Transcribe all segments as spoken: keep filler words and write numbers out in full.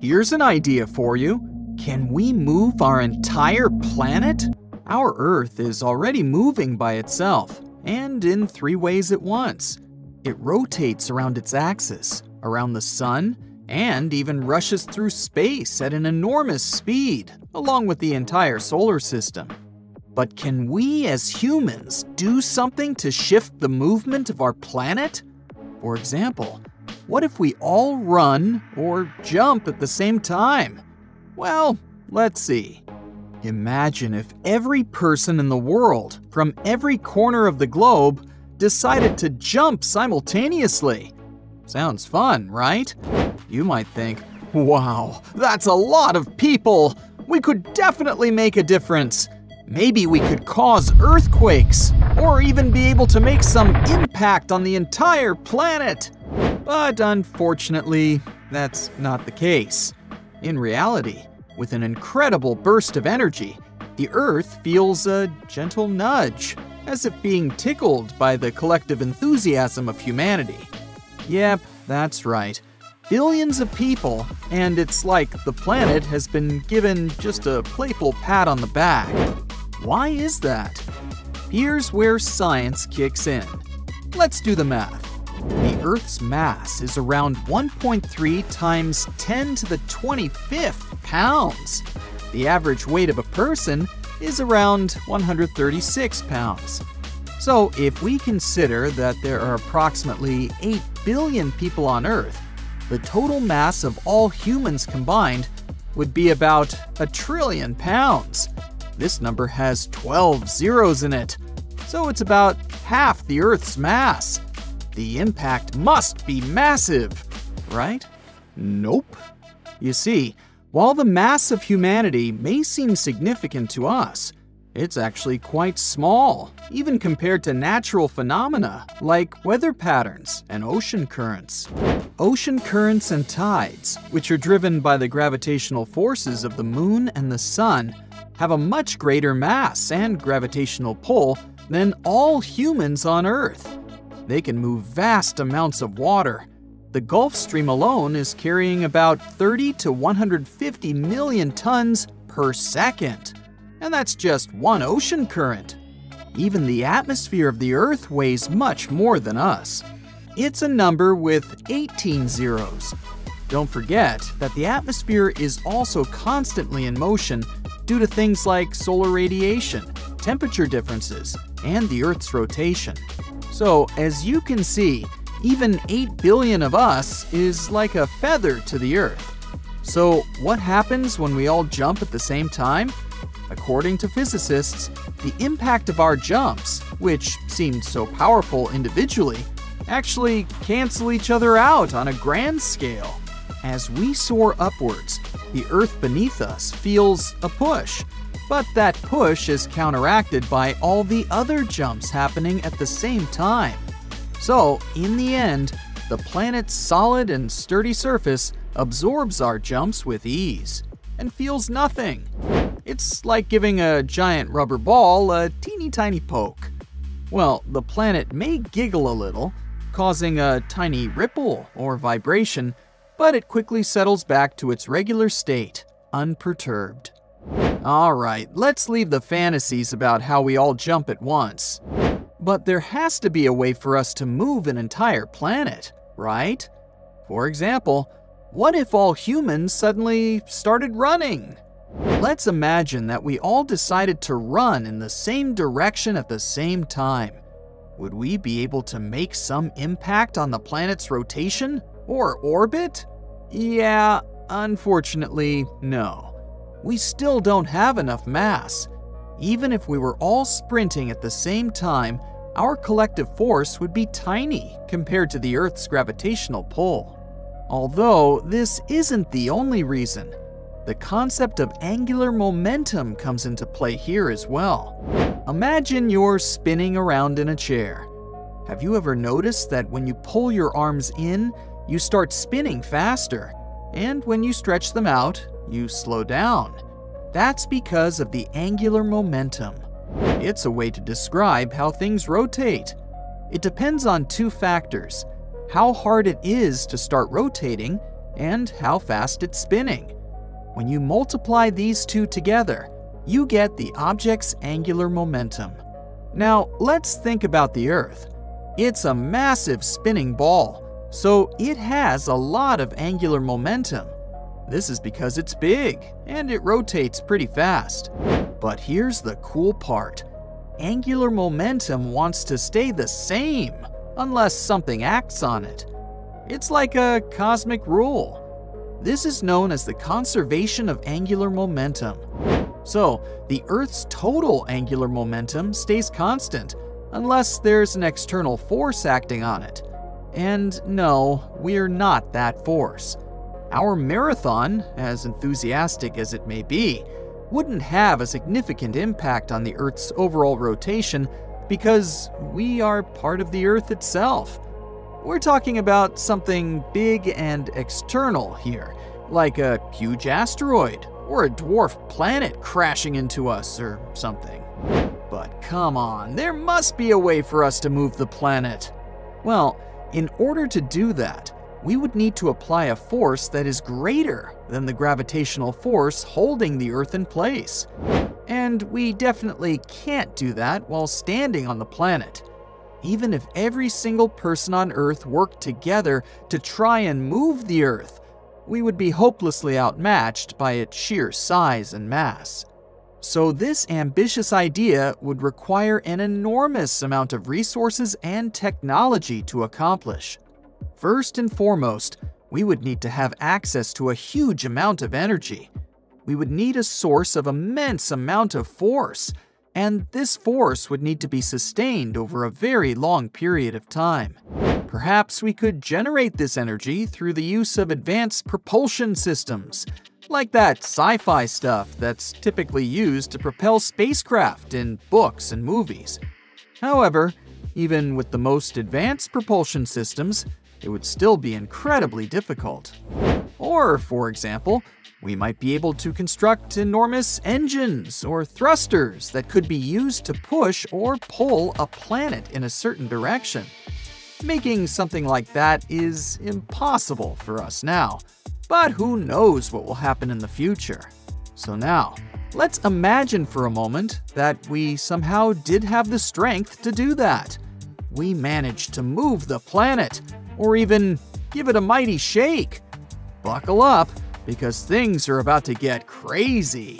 Here's an idea for you. Can we move our entire planet? Our Earth is already moving by itself, and in three ways at once. It rotates around its axis, around the sun, and even rushes through space at an enormous speed, along with the entire solar system. But can we as humans do something to shift the movement of our planet? For example, what if we all run or jump at the same time? Well, let's see. Imagine if every person in the world, from every corner of the globe, decided to jump simultaneously. Sounds fun, right? You might think, wow, that's a lot of people. We could definitely make a difference. Maybe we could cause earthquakes, or even be able to make some impact on the entire planet. But unfortunately, that's not the case. In reality, with an incredible burst of energy, the Earth feels a gentle nudge, as if being tickled by the collective enthusiasm of humanity. Yep, that's right. Billions of people, and it's like the planet has been given just a playful pat on the back. Why is that? Here's where science kicks in. Let's do the math. The Earth's mass is around one point three times ten to the twenty-fifth pounds. The average weight of a person is around one hundred thirty-six pounds. So if we consider that there are approximately eight billion people on Earth, the total mass of all humans combined would be about a trillion pounds. This number has twelve zeros in it, so it's about half the Earth's mass. The impact must be massive, right? Nope. You see, while the mass of humanity may seem significant to us, it's actually quite small, even compared to natural phenomena like weather patterns and ocean currents. Ocean currents and tides, which are driven by the gravitational forces of the moon and the sun, have a much greater mass and gravitational pull than all humans on Earth. They can move vast amounts of water. The Gulf Stream alone is carrying about thirty to one hundred fifty million tons per second. And that's just one ocean current. Even the atmosphere of the Earth weighs much more than us. It's a number with eighteen zeros. Don't forget that the atmosphere is also constantly in motion due to things like solar radiation, temperature differences, and the Earth's rotation. So, as you can see, even eight billion of us is like a feather to the Earth. So, what happens when we all jump at the same time? According to physicists, the impact of our jumps, which seemed so powerful individually, actually cancel each other out on a grand scale. As we soar upwards, the Earth beneath us feels a push, but that push is counteracted by all the other jumps happening at the same time. So, in the end, the planet's solid and sturdy surface absorbs our jumps with ease and feels nothing. It's like giving a giant rubber ball a teeny tiny poke. Well, the planet may giggle a little, causing a tiny ripple or vibration, but it quickly settles back to its regular state, unperturbed. Alright, let's leave the fantasies about how we all jump at once. But there has to be a way for us to move an entire planet, right? For example, what if all humans suddenly started running? Let's imagine that we all decided to run in the same direction at the same time. Would we be able to make some impact on the planet's rotation or orbit? Yeah, unfortunately, no. We still don't have enough mass. Even if we were all sprinting at the same time, our collective force would be tiny compared to the Earth's gravitational pull. Although this isn't the only reason. The concept of angular momentum comes into play here as well. Imagine you're spinning around in a chair. Have you ever noticed that when you pull your arms in, you start spinning faster, and when you stretch them out, you slow down? That's because of the angular momentum. It's a way to describe how things rotate. It depends on two factors: how hard it is to start rotating and how fast it's spinning. When you multiply these two together, you get the object's angular momentum. Now, let's think about the Earth. It's a massive spinning ball, so it has a lot of angular momentum. This is because it's big and it rotates pretty fast. But here's the cool part. Angular momentum wants to stay the same unless something acts on it. It's like a cosmic rule. This is known as the conservation of angular momentum. So, the Earth's total angular momentum stays constant unless there's an external force acting on it. And no, we're not that force. Our marathon, as enthusiastic as it may be, wouldn't have a significant impact on the Earth's overall rotation because we are part of the Earth itself. We're talking about something big and external here, like a huge asteroid or a dwarf planet crashing into us or something. But come on, there must be a way for us to move the planet. Well, in order to do that, we would need to apply a force that is greater than the gravitational force holding the Earth in place. And we definitely can't do that while standing on the planet. Even if every single person on Earth worked together to try and move the Earth, we would be hopelessly outmatched by its sheer size and mass. So this ambitious idea would require an enormous amount of resources and technology to accomplish. First and foremost, we would need to have access to a huge amount of energy. We would need a source of immense amount of force, and this force would need to be sustained over a very long period of time. Perhaps we could generate this energy through the use of advanced propulsion systems, like that sci-fi stuff that's typically used to propel spacecraft in books and movies. However, even with the most advanced propulsion systems, it would still be incredibly difficult. Or, for example, we might be able to construct enormous engines or thrusters that could be used to push or pull a planet in a certain direction. Making something like that is impossible for us now, but who knows what will happen in the future. So now, let's imagine for a moment that we somehow did have the strength to do that. We managed to move the planet, or even give it a mighty shake. Buckle up, because things are about to get crazy.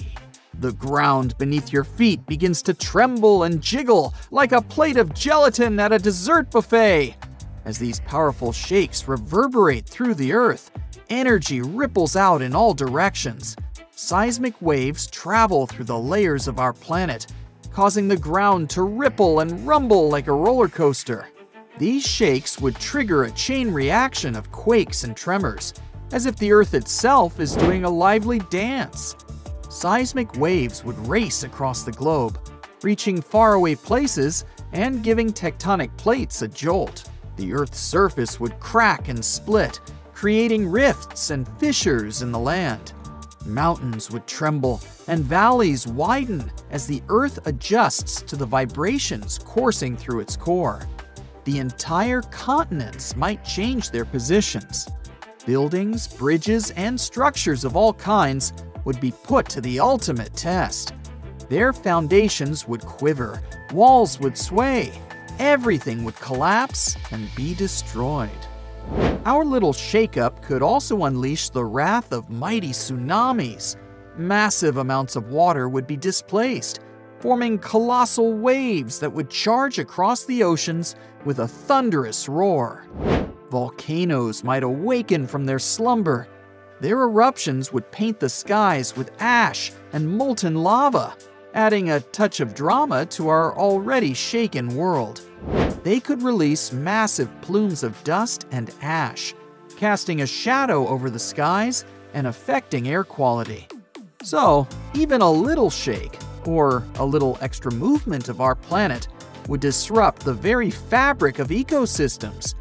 The ground beneath your feet begins to tremble and jiggle like a plate of gelatin at a dessert buffet. As these powerful shakes reverberate through the Earth, energy ripples out in all directions. Seismic waves travel through the layers of our planet, causing the ground to ripple and rumble like a roller coaster. These shakes would trigger a chain reaction of quakes and tremors, as if the Earth itself is doing a lively dance. Seismic waves would race across the globe, reaching faraway places and giving tectonic plates a jolt. The Earth's surface would crack and split, creating rifts and fissures in the land. Mountains would tremble and valleys widen as the Earth adjusts to the vibrations coursing through its core. The entire continents might change their positions. Buildings, bridges, and structures of all kinds would be put to the ultimate test. Their foundations would quiver, walls would sway, everything would collapse and be destroyed. Our little shakeup could also unleash the wrath of mighty tsunamis. Massive amounts of water would be displaced, forming colossal waves that would charge across the oceans with a thunderous roar. Volcanoes might awaken from their slumber. Their eruptions would paint the skies with ash and molten lava, adding a touch of drama to our already shaken world. They could release massive plumes of dust and ash, casting a shadow over the skies and affecting air quality. So, even a little shake, or a little extra movement of our planet, would disrupt the very fabric of ecosystems.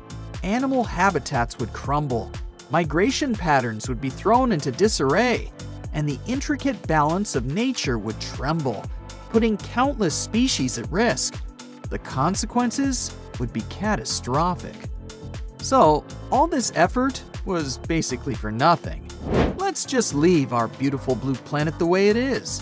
Animal habitats would crumble, migration patterns would be thrown into disarray, and the intricate balance of nature would tremble, putting countless species at risk. The consequences would be catastrophic. So, all this effort, was basically for nothing. Let's just leave our beautiful blue planet the way it is